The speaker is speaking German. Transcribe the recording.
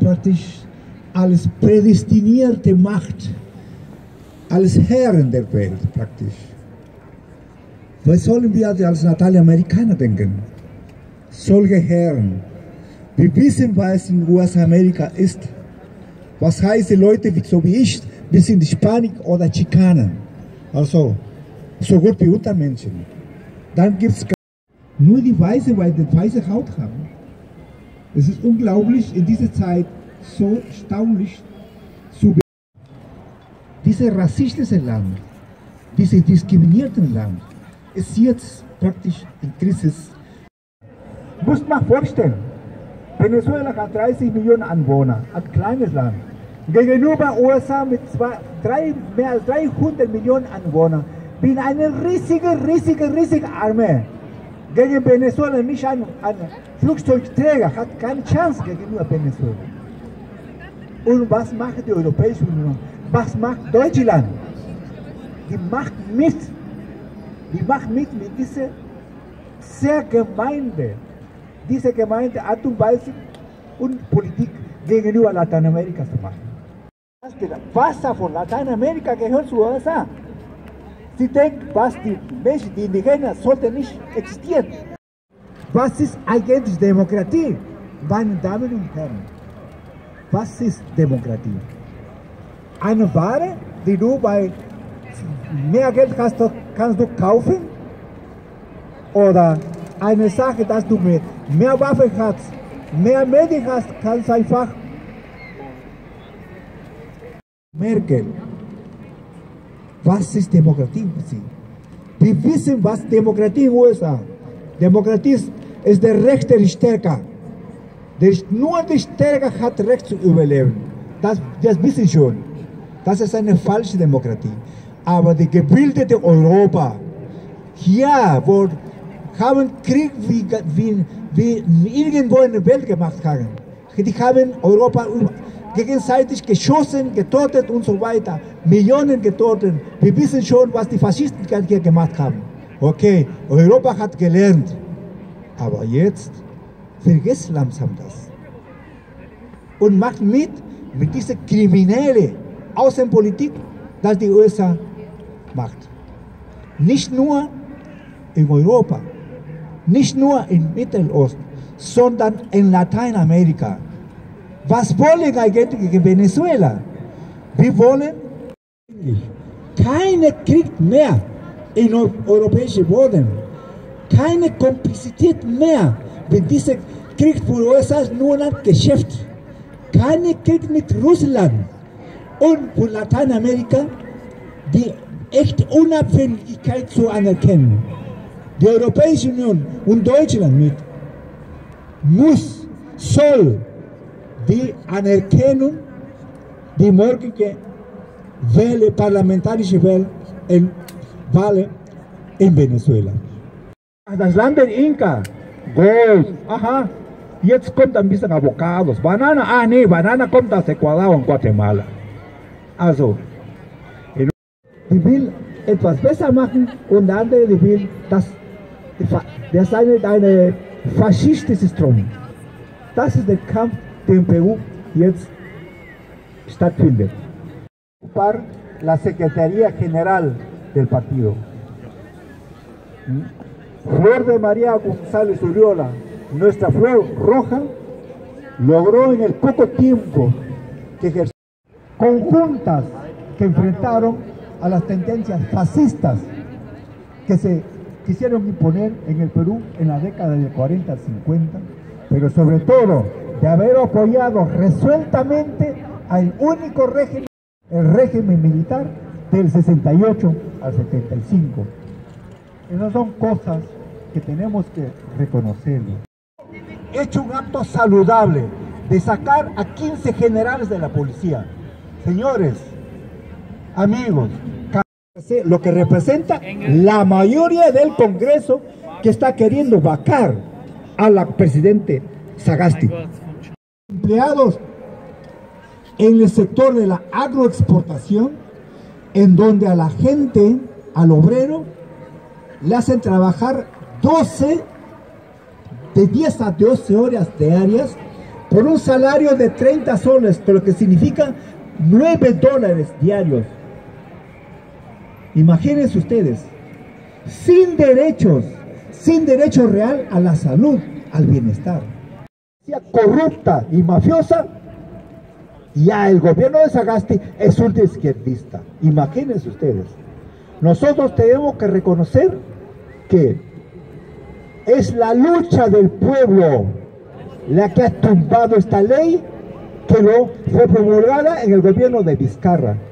Praktisch als prädestinierte Macht, als Herren der Welt praktisch. Was sollen wir als Lateinamerikaner denken? Solche Herren. Wir wissen, was in US-Amerika ist. Was heißt, die Leute so wie ich, wir sind Hispanik oder Chikaner. Also, so gut wie unter Menschen. Dann gibt es nur die Weiße, weil die weiße Haut haben. Es ist unglaublich, in dieser Zeit so erstaunlich zu beobachten. Dieses rassistische Land, dieses diskriminische Land, ist jetzt praktisch in Krise. Muss man vorstellen, Venezuela hat 30 Millionen Anwohner, ein kleines Land. Gegenüber USA mit mehr als 300 Millionen Anwohnern, bin eine riesige Armee. Gegen Venezuela nicht ein Flugzeugträger, hat keine Chance gegenüber Venezuela. Und was macht die Europäische Union? Was macht Deutschland? Die macht mit dieser sehr gemeinde, diese gemeinde Art und Weise und Politik gegenüber Lateinamerika zu machen. Das Wasser von Lateinamerika gehört zu USA. Sie denken, was die Menschen, die Indigenen, sollten nicht existieren. Was ist eigentlich Demokratie? Meine Damen und Herren, was ist Demokratie? Eine Ware, die du bei mehr Geld kannst du kaufen? Oder eine Sache, dass du mit mehr Waffen hast, mehr Medien hast, kannst einfach mehr Geld. Was ist Demokratie für Sie? Wir wissen, was Demokratie in den USA ist. Demokratie ist der Recht der Stärker. Nur der Stärker hat Recht zu überleben. Das wissen schon. Das ist eine falsche Demokratie. Aber die gebildete Europa, hier, wo haben Krieg wie irgendwo in der Welt gemacht haben. Die haben Europa gegenseitig geschossen, getötet und so weiter. Millionen getötet. Wir wissen schon, was die Faschisten hier gemacht haben. Okay, Europa hat gelernt. Aber jetzt vergesst langsam das. Und macht mit dieser kriminellen Außenpolitik, dass die USA macht. Nicht nur in Europa, nicht nur im Mittelosten, sondern in Lateinamerika. Was wollen eigentlich gegen Venezuela? Wir wollen keinen Krieg mehr in europäischen Boden, keine Komplizität mehr mit diesem Krieg für USA nur ein Geschäft, keine Krieg mit Russland und für Lateinamerika die echte Unabhängigkeit zu anerkennen. Die Europäische Union und Deutschland mit soll die Anerkennung, die morgige Welle, parlamentarische Welle in Venezuela. Das Land der Inka, Gold, aha, jetzt kommt ein bisschen Avocados, Banana, nee, Banana kommt aus Ecuador und Guatemala. Also, die will etwas besser machen und der andere will, dass der seine eine faschistische Strom. Das ist der Kampf, der in Perú jetzt stattfindet. Para la Secretaría General del partido. Flor de María González Uriola, nuestra Flor Roja, logró en el poco tiempo que ejerció conjuntas que enfrentaron a las tendencias fascistas que se quisieron imponer en el Perú en la década de 40 al 50, pero sobre todo de haber apoyado resueltamente al único régimen, el régimen militar del 68 al 75. Esas son cosas que tenemos que reconocer. He hecho un acto saludable de sacar a 15 generales de la policía. Señores, amigos, lo que representa la mayoría del Congreso que está queriendo vacar a la presidente Sagasti. Empleados en el sector de la agroexportación, en donde a la gente, al obrero, le hacen trabajar 10 a 12 horas diarias por un salario de 30 soles, con lo que significa $9 diarios. Imagínense ustedes, sin derecho real a la salud, al bienestar. Corrupta y mafiosa, ya el gobierno de Sagasti es ultraizquierdista. Imagínense ustedes. Nosotros tenemos que reconocer que es la lucha del pueblo la que ha tumbado esta ley que fue promulgada en el gobierno de Vizcarra.